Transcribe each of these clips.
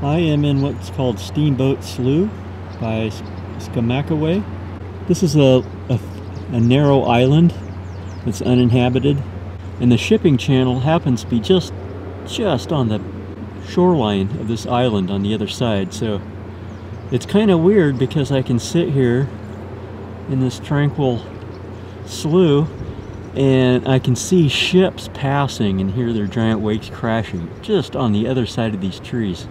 I am in what's called Steamboat Slough by Skamakaway. This is a narrow island that's uninhabited, and the shipping channel happens to be just on the shoreline of this island on the other side. So it's kind of weird because I can sit here in this tranquil slough and I can see ships passing and hear their giant wakes crashing just on the other side of these trees.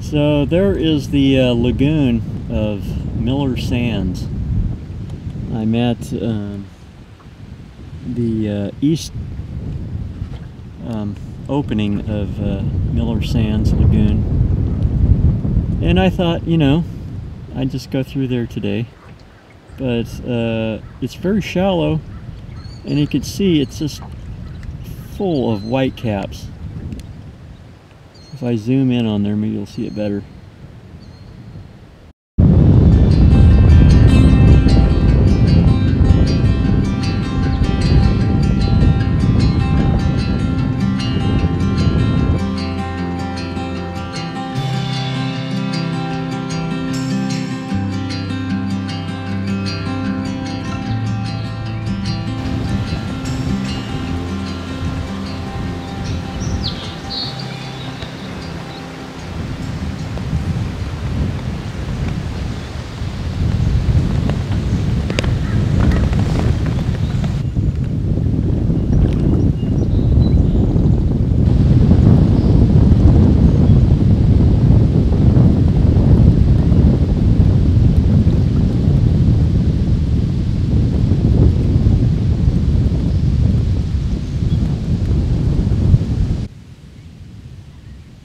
So there is the lagoon of Miller Sands. I'm at the east opening of Miller Sands Lagoon. And I thought, you know, I'd just go through there today. But it's very shallow, and you can see it's just full of whitecaps. If I zoom in on there, maybe you'll see it better.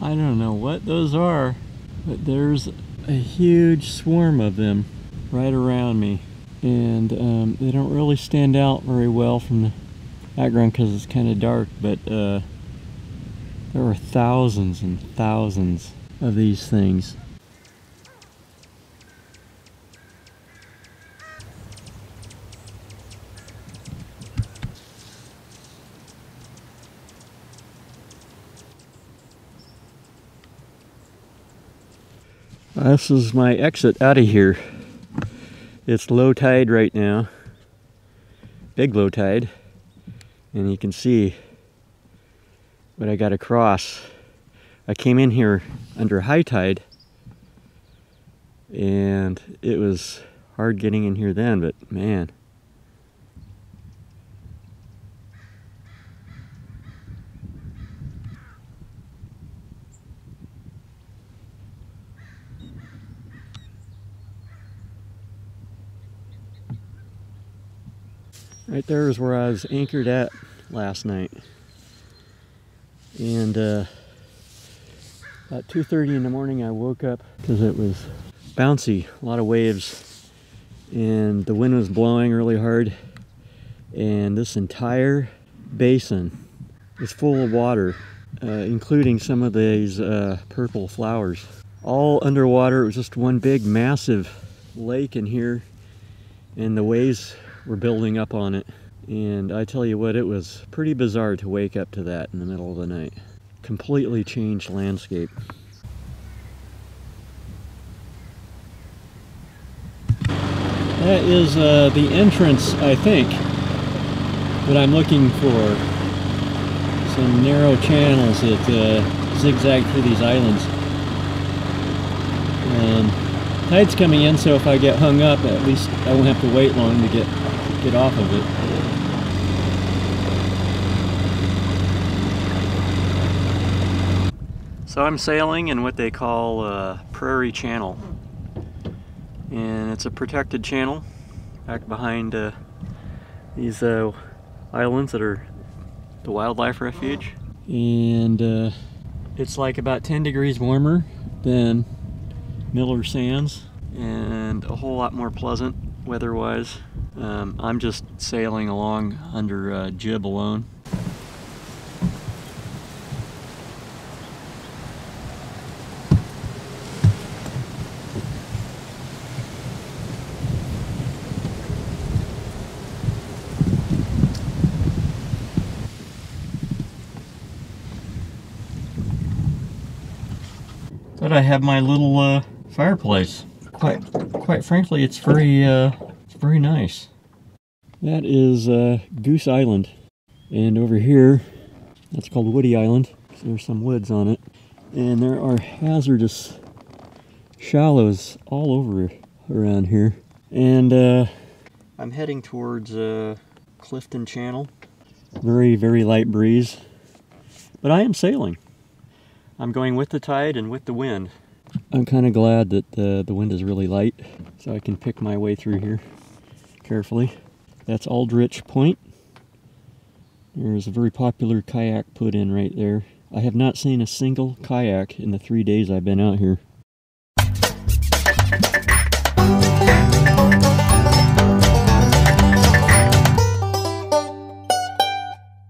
I don't know what those are, but there's a huge swarm of them right around me, and they don't really stand out very well from the background because it's kind of dark, but there are thousands and thousands of these things. This is my exit out of here. It's low tide right now. Big low tide. And you can see what I got across. I came in here under high tide, and it was hard getting in here then, but man. Right there is where I was anchored at last night, and About 2:30 in the morning I woke up because it was bouncy, a lot of waves, and the wind was blowing really hard, and this entire basin is full of water, including some of these purple flowers. All underwater. It was just one big massive lake in here, and the waves were building up on it. And I tell you what, it was pretty bizarre to wake up to that in the middle of the night. Completely changed landscape. That is the entrance, I think, that I'm looking for. Some narrow channels that zigzag through these islands. Tide's coming in, so if I get hung up, at least I won't have to wait long to get off of it. So I'm sailing in what they call Prairie Channel, and it's a protected channel back behind these islands that are the wildlife refuge, and it's like about 10 degrees warmer than Miller Sands and a whole lot more pleasant weather-wise. I'm just sailing along under jib alone. But I have my little fireplace. Quite frankly, it's very nice. That is Goose Island, and over here, that's called Woody Island. So there's some woods on it, and there are hazardous shallows all over around here. And I'm heading towards Clifton Channel. Very, very light breeze, but I am sailing. I'm going with the tide and with the wind. I'm kind of glad that the wind is really light, so I can pick my way through here carefully. That's Aldrich Point. There's a very popular kayak put in right there. I have not seen a single kayak in the 3 days I've been out here.